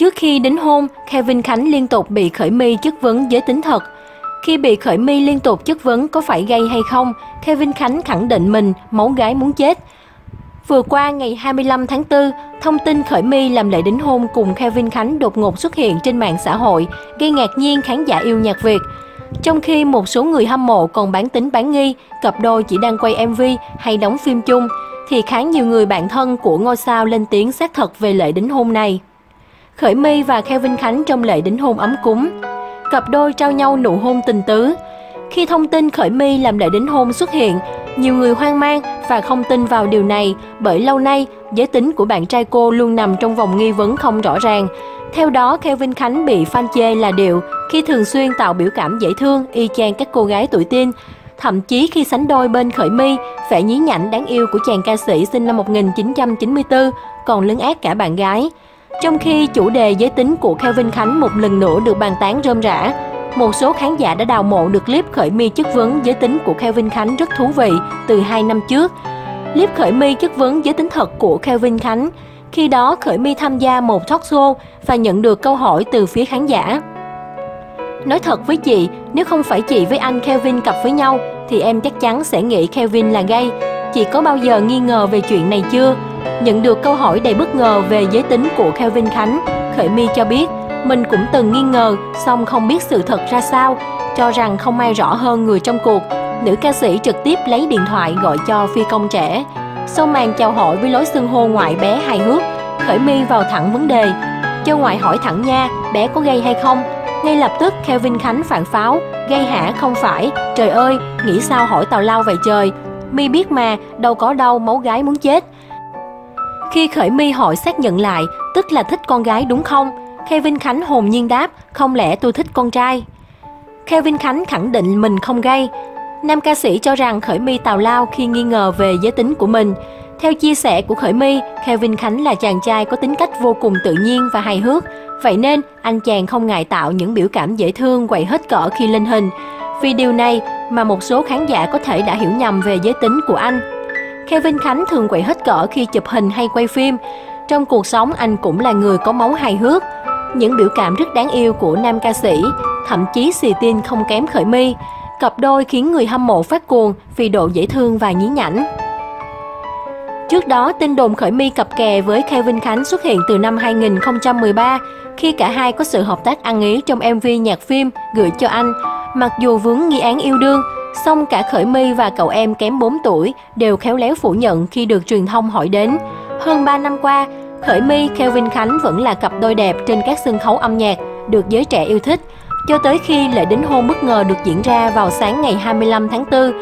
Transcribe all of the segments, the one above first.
Trước khi đính hôn, Kelvin Khánh liên tục bị Khởi My chất vấn giới tính thật. Khi bị Khởi My liên tục chất vấn có phải gay hay không, Kelvin Khánh khẳng định mình máu gái muốn chết. Vừa qua ngày 25 tháng 4, thông tin Khởi My làm lễ đính hôn cùng Kelvin Khánh đột ngột xuất hiện trên mạng xã hội, gây ngạc nhiên khán giả yêu nhạc Việt. Trong khi một số người hâm mộ còn bán tính bán nghi, cặp đôi chỉ đang quay MV hay đóng phim chung, thì khá nhiều người bạn thân của ngôi sao lên tiếng xác thật về lễ đính hôn này. Khởi My và Kelvin Khánh trong lễ đính hôn ấm cúng, cặp đôi trao nhau nụ hôn tình tứ. Khi thông tin Khởi My làm lễ đính hôn xuất hiện, nhiều người hoang mang và không tin vào điều này bởi lâu nay giới tính của bạn trai cô luôn nằm trong vòng nghi vấn không rõ ràng. Theo đó, Kelvin Khánh bị fan chê là điệu khi thường xuyên tạo biểu cảm dễ thương y chang các cô gái tuổi teen. Thậm chí khi sánh đôi bên Khởi My, vẻ nhí nhảnh đáng yêu của chàng ca sĩ sinh năm 1994 còn lấn át cả bạn gái. Trong khi chủ đề giới tính của Kelvin Khánh một lần nữa được bàn tán rôm rã, một số khán giả đã đào mộ được clip Khởi My chất vấn giới tính của Kelvin Khánh rất thú vị từ 2 năm trước. Clip Khởi My chất vấn giới tính thật của Kelvin Khánh, khi đó Khởi My tham gia một talk show và nhận được câu hỏi từ phía khán giả. Nói thật với chị, nếu không phải chị với anh Kelvin cặp với nhau thì em chắc chắn sẽ nghĩ Kelvin là gay. Chị có bao giờ nghi ngờ về chuyện này chưa? Nhận được câu hỏi đầy bất ngờ về giới tính của Kelvin Khánh, Khởi My cho biết mình cũng từng nghi ngờ, song không biết sự thật ra sao, cho rằng không ai rõ hơn người trong cuộc. Nữ ca sĩ trực tiếp lấy điện thoại gọi cho phi công trẻ. Sau màn chào hỏi với lối xưng hô ngoại bé hài hước, Khởi My vào thẳng vấn đề. Cho ngoại hỏi thẳng nha, bé có gay hay không? Ngay lập tức Kelvin Khánh phản pháo, gay hả không phải, trời ơi, nghĩ sao hỏi tào lao vậy trời. My biết mà, đâu có đâu, máu gái muốn chết. Khi Khởi My hỏi xác nhận lại, tức là thích con gái đúng không? Kelvin Khánh hồn nhiên đáp, không lẽ tôi thích con trai? Kelvin Khánh khẳng định mình không gay. Nam ca sĩ cho rằng Khởi My tào lao khi nghi ngờ về giới tính của mình. Theo chia sẻ của Khởi My, Kelvin Khánh là chàng trai có tính cách vô cùng tự nhiên và hài hước. Vậy nên, anh chàng không ngại tạo những biểu cảm dễ thương quậy hết cỡ khi lên hình. Vì điều này mà một số khán giả có thể đã hiểu nhầm về giới tính của anh. Kelvin Khánh thường quậy hết cỡ khi chụp hình hay quay phim. Trong cuộc sống, anh cũng là người có máu hài hước. Những biểu cảm rất đáng yêu của nam ca sĩ, thậm chí xì tin không kém Khởi My. Cặp đôi khiến người hâm mộ phát cuồng vì độ dễ thương và nhí nhảnh. Trước đó, tin đồn Khởi My cặp kè với Kelvin Khánh xuất hiện từ năm 2013, khi cả hai có sự hợp tác ăn ý trong MV nhạc phim Gửi Cho Anh. Mặc dù vướng nghi án yêu đương, song cả Khởi My và cậu em kém 4 tuổi đều khéo léo phủ nhận khi được truyền thông hỏi đến. Hơn 3 năm qua, Khởi My, Kelvin Khánh vẫn là cặp đôi đẹp trên các sân khấu âm nhạc, được giới trẻ yêu thích, cho tới khi lễ đính hôn bất ngờ được diễn ra vào sáng ngày 25 tháng 4.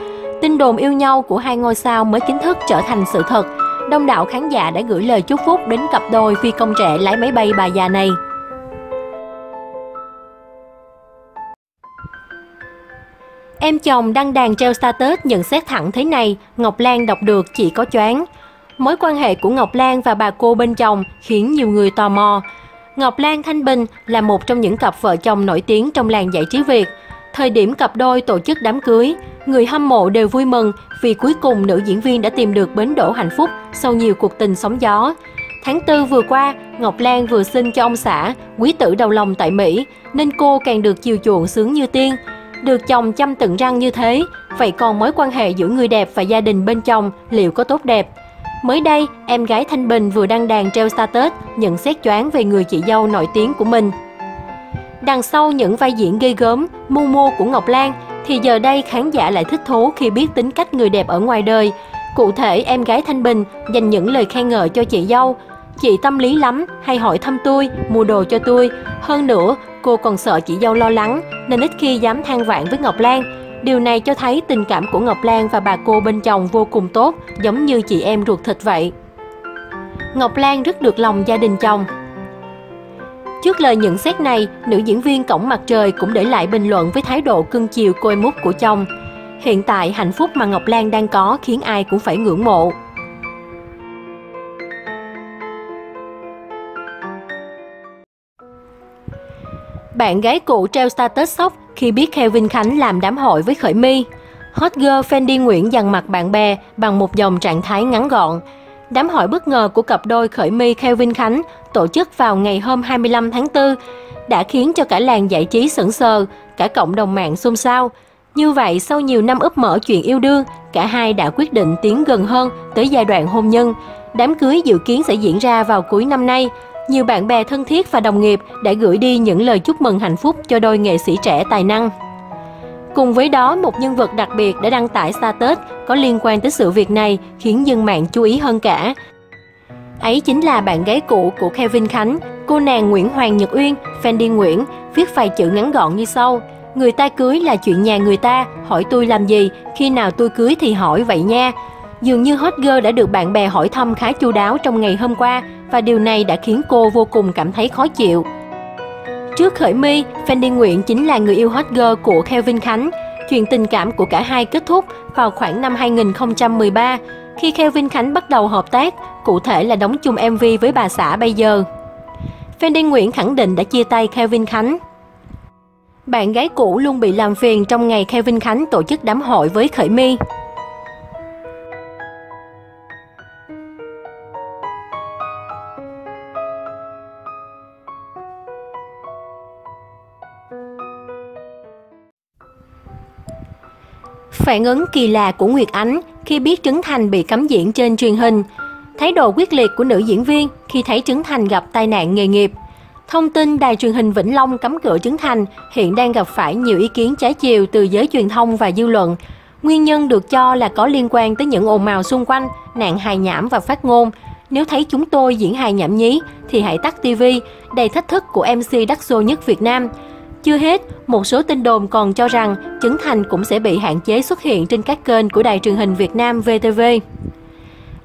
Tin đồn yêu nhau của hai ngôi sao mới chính thức trở thành sự thật. Đông đảo khán giả đã gửi lời chúc phúc đến cặp đôi phi công trẻ lái máy bay bà già này. Em chồng đăng đàn treo status nhận xét thẳng thế này, Ngọc Lan đọc được chỉ có choáng. Mối quan hệ của Ngọc Lan và bà cô bên chồng khiến nhiều người tò mò. Ngọc Lan Thanh Bình là một trong những cặp vợ chồng nổi tiếng trong làng giải trí Việt. Thời điểm cặp đôi tổ chức đám cưới, người hâm mộ đều vui mừng vì cuối cùng nữ diễn viên đã tìm được bến đỗ hạnh phúc sau nhiều cuộc tình sóng gió. Tháng 4 vừa qua, Ngọc Lan vừa sinh cho ông xã, quý tử đầu lòng tại Mỹ, nên cô càng được chiều chuộng sướng như tiên. Được chồng chăm tận răng như thế, vậy còn mối quan hệ giữa người đẹp và gia đình bên chồng liệu có tốt đẹp? Mới đây, em gái Thanh Bình vừa đăng đàn treo status nhận xét choáng về người chị dâu nổi tiếng của mình. Đằng sau những vai diễn ghê gớm, mưu mô của Ngọc Lan, thì giờ đây khán giả lại thích thú khi biết tính cách người đẹp ở ngoài đời. Cụ thể, em gái Thanh Bình dành những lời khen ngợi cho chị dâu. Chị tâm lý lắm, hay hỏi thăm tôi, mua đồ cho tôi. Hơn nữa, cô còn sợ chị dâu lo lắng, nên ít khi dám than vãn với Ngọc Lan. Điều này cho thấy tình cảm của Ngọc Lan và bà cô bên chồng vô cùng tốt, giống như chị em ruột thịt vậy. Ngọc Lan rất được lòng gia đình chồng. Trước lời nhận xét này, nữ diễn viên Cổng Mặt Trời cũng để lại bình luận với thái độ cưng chiều côi mút của chồng. Hiện tại, hạnh phúc mà Ngọc Lan đang có khiến ai cũng phải ngưỡng mộ. Bạn gái cũ treo status sốc khi biết Kelvin Khánh làm đám hội với Khởi My. Hot girl Phan Di Nguyễn dằn mặt bạn bè bằng một dòng trạng thái ngắn gọn. Đám hỏi bất ngờ của cặp đôi Khởi My Kelvin Khánh tổ chức vào ngày hôm 25 tháng 4 đã khiến cho cả làng giải trí sững sờ, cả cộng đồng mạng xôn xao. Như vậy, sau nhiều năm úp mở chuyện yêu đương, cả hai đã quyết định tiến gần hơn tới giai đoạn hôn nhân. Đám cưới dự kiến sẽ diễn ra vào cuối năm nay. Nhiều bạn bè thân thiết và đồng nghiệp đã gửi đi những lời chúc mừng hạnh phúc cho đôi nghệ sĩ trẻ tài năng. Cùng với đó, một nhân vật đặc biệt đã đăng tải status có liên quan tới sự việc này khiến dân mạng chú ý hơn cả. Ấy chính là bạn gái cũ của Kelvin Khánh, cô nàng Nguyễn Hoàng Nhật Uyên, Phan Di Nguyễn, viết vài chữ ngắn gọn như sau: người ta cưới là chuyện nhà người ta, hỏi tôi làm gì, khi nào tôi cưới thì hỏi vậy nha. Dường như hot girl đã được bạn bè hỏi thăm khá chu đáo trong ngày hôm qua và điều này đã khiến cô vô cùng cảm thấy khó chịu. Trước Khởi My, Phan Di Nguyễn chính là người yêu hot girl của Kelvin Khánh. Chuyện tình cảm của cả hai kết thúc vào khoảng năm 2013 khi Kelvin Khánh bắt đầu hợp tác, cụ thể là đóng chung MV với bà xã bây giờ. Phan Di Nguyễn khẳng định đã chia tay Kelvin Khánh. Bạn gái cũ luôn bị làm phiền trong ngày Kelvin Khánh tổ chức đám hội với Khởi My. Phản ứng kỳ lạ của Nguyệt Ánh khi biết Trấn Thành bị cấm diễn trên truyền hình. Thái độ quyết liệt của nữ diễn viên khi thấy Trấn Thành gặp tai nạn nghề nghiệp. Thông tin đài truyền hình Vĩnh Long cấm cửa Trấn Thành hiện đang gặp phải nhiều ý kiến trái chiều từ giới truyền thông và dư luận. Nguyên nhân được cho là có liên quan tới những ồn ào xung quanh, nạn hài nhảm và phát ngôn. Nếu thấy chúng tôi diễn hài nhảm nhí thì hãy tắt TV, đầy thách thức của MC đắt xô nhất Việt Nam. Chưa hết, một số tin đồn còn cho rằng Trấn Thành cũng sẽ bị hạn chế xuất hiện trên các kênh của đài truyền hình Việt Nam VTV.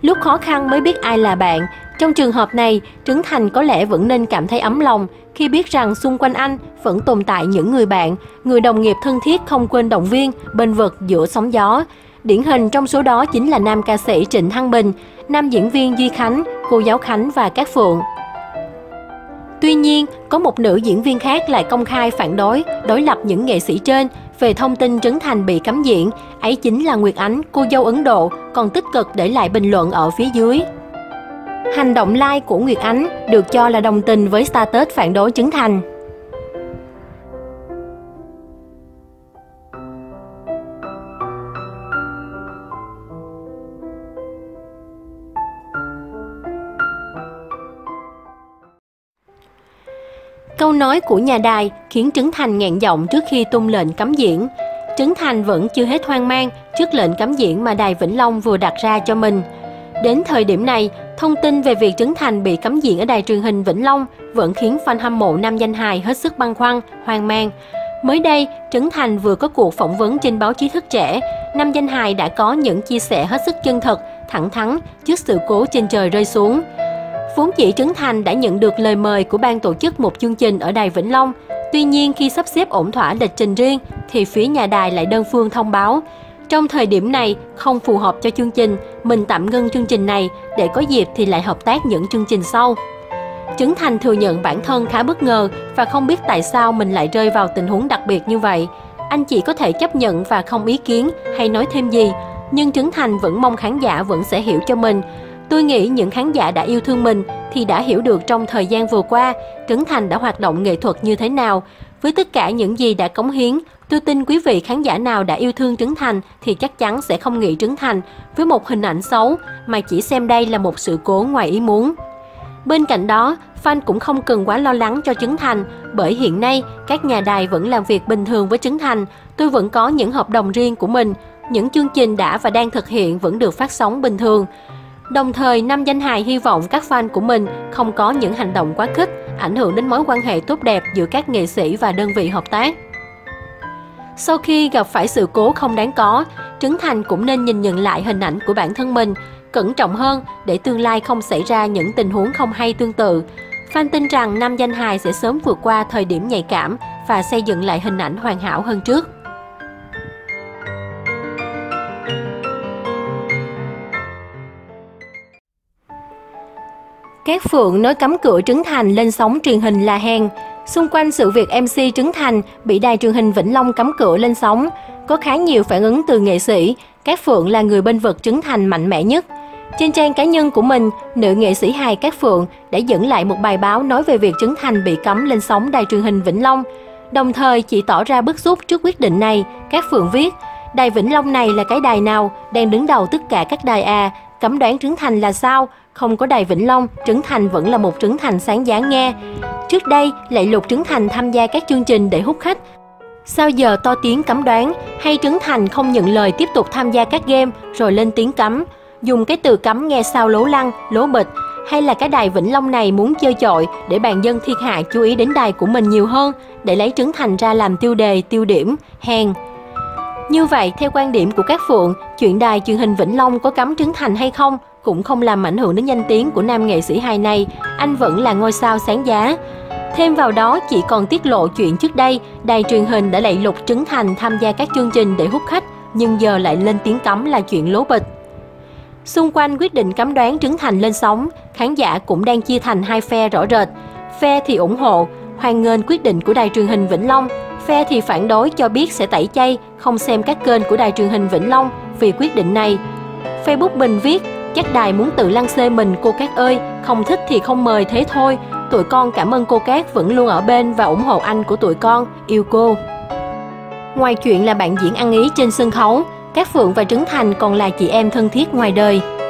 Lúc khó khăn mới biết ai là bạn. Trong trường hợp này, Trấn Thành có lẽ vẫn nên cảm thấy ấm lòng khi biết rằng xung quanh anh vẫn tồn tại những người bạn, người đồng nghiệp thân thiết không quên động viên, bênh vực giữa sóng gió. Điển hình trong số đó chính là nam ca sĩ Trịnh Thăng Bình, nam diễn viên Duy Khánh, cô giáo Khánh và Cát Phượng. Tuy nhiên, có một nữ diễn viên khác lại công khai phản đối, đối lập những nghệ sĩ trên về thông tin Trấn Thành bị cấm diễn. Ấy chính là Nguyệt Ánh, cô dâu Ấn Độ, còn tích cực để lại bình luận ở phía dưới. Hành động like của Nguyệt Ánh được cho là đồng tình với status phản đối Trấn Thành. Câu nói của nhà đài khiến Trấn Thành nghẹn giọng trước khi tung lệnh cấm diễn. Trấn Thành vẫn chưa hết hoang mang trước lệnh cấm diễn mà đài Vĩnh Long vừa đặt ra cho mình. Đến thời điểm này, thông tin về việc Trấn Thành bị cấm diễn ở đài truyền hình Vĩnh Long vẫn khiến fan hâm mộ nam danh hài hết sức băn khoăn, hoang mang. Mới đây, Trấn Thành vừa có cuộc phỏng vấn trên báo chí Thức Trẻ. Nam danh hài đã có những chia sẻ hết sức chân thật, thẳng thắn trước sự cố trên trời rơi xuống. Vốn dĩ Trấn Thành đã nhận được lời mời của ban tổ chức một chương trình ở đài Vĩnh Long. Tuy nhiên, khi sắp xếp ổn thỏa lịch trình riêng thì phía nhà đài lại đơn phương thông báo: trong thời điểm này không phù hợp cho chương trình, mình tạm ngưng chương trình này để có dịp thì lại hợp tác những chương trình sau. Trấn Thành thừa nhận bản thân khá bất ngờ và không biết tại sao mình lại rơi vào tình huống đặc biệt như vậy. Anh chỉ có thể chấp nhận và không ý kiến hay nói thêm gì, nhưng Trấn Thành vẫn mong khán giả vẫn sẽ hiểu cho mình. Tôi nghĩ những khán giả đã yêu thương mình thì đã hiểu được trong thời gian vừa qua, Trấn Thành đã hoạt động nghệ thuật như thế nào. Với tất cả những gì đã cống hiến, tôi tin quý vị khán giả nào đã yêu thương Trấn Thành thì chắc chắn sẽ không nghĩ Trấn Thành với một hình ảnh xấu mà chỉ xem đây là một sự cố ngoài ý muốn. Bên cạnh đó, fan cũng không cần quá lo lắng cho Trấn Thành bởi hiện nay các nhà đài vẫn làm việc bình thường với Trấn Thành. Tôi vẫn có những hợp đồng riêng của mình, những chương trình đã và đang thực hiện vẫn được phát sóng bình thường. Đồng thời, nam danh hài hy vọng các fan của mình không có những hành động quá khích, ảnh hưởng đến mối quan hệ tốt đẹp giữa các nghệ sĩ và đơn vị hợp tác. Sau khi gặp phải sự cố không đáng có, Trấn Thành cũng nên nhìn nhận lại hình ảnh của bản thân mình, cẩn trọng hơn để tương lai không xảy ra những tình huống không hay tương tự. Fan tin rằng nam danh hài sẽ sớm vượt qua thời điểm nhạy cảm và xây dựng lại hình ảnh hoàn hảo hơn trước. Cát Phượng nói cấm cửa Trấn Thành lên sóng truyền hình là hèn. Xung quanh sự việc MC Trấn Thành bị đài truyền hình Vĩnh Long cấm cửa lên sóng, có khá nhiều phản ứng từ nghệ sĩ. Cát Phượng là người bênh vực Trấn Thành mạnh mẽ nhất. Trên trang cá nhân của mình, nữ nghệ sĩ hài Cát Phượng đã dẫn lại một bài báo nói về việc Trấn Thành bị cấm lên sóng đài truyền hình Vĩnh Long. Đồng thời, chị tỏ ra bức xúc trước quyết định này. Cát Phượng viết, đài Vĩnh Long này là cái đài nào, đang đứng đầu tất cả các đài à, cấm đoán Trấn Thành là sao? Không có đài Vĩnh Long, Trấn Thành vẫn là một Trấn Thành sáng dáng nghe. Trước đây, lạy lục Trấn Thành tham gia các chương trình để hút khách. Sao giờ to tiếng cấm đoán, hay Trấn Thành không nhận lời tiếp tục tham gia các game rồi lên tiếng cấm. Dùng cái từ cấm nghe sao lố lăng, lố bịch. Hay là cái đài Vĩnh Long này muốn chơi chọi để bạn dân thiên hạ chú ý đến đài của mình nhiều hơn, để lấy Trấn Thành ra làm tiêu đề, tiêu điểm, hèn. Như vậy, theo quan điểm của Cát Phượng, chuyện đài truyền hình Vĩnh Long có cấm Trấn Thành hay không cũng không làm ảnh hưởng đến danh tiếng của nam nghệ sĩ hài này, anh vẫn là ngôi sao sáng giá. Thêm vào đó, chị còn tiết lộ chuyện trước đây, đài truyền hình đã lạy lục Trấn Thành tham gia các chương trình để hút khách, nhưng giờ lại lên tiếng cấm là chuyện lố bịch. Xung quanh quyết định cấm đoán Trấn Thành lên sóng, khán giả cũng đang chia thành hai phe rõ rệt. Phe thì ủng hộ, hoan nghênh quyết định của đài truyền hình Vĩnh Long. Phe thì phản đối cho biết sẽ tẩy chay, không xem các kênh của đài truyền hình Vĩnh Long vì quyết định này. Facebook Bình viết, chắc đài muốn tự lăng xê mình cô Cát ơi, không thích thì không mời thế thôi. Tụi con cảm ơn cô Cát vẫn luôn ở bên và ủng hộ anh của tụi con, yêu cô. Ngoài chuyện là bạn diễn ăn ý trên sân khấu, Cát Phượng và Trấn Thành còn là chị em thân thiết ngoài đời.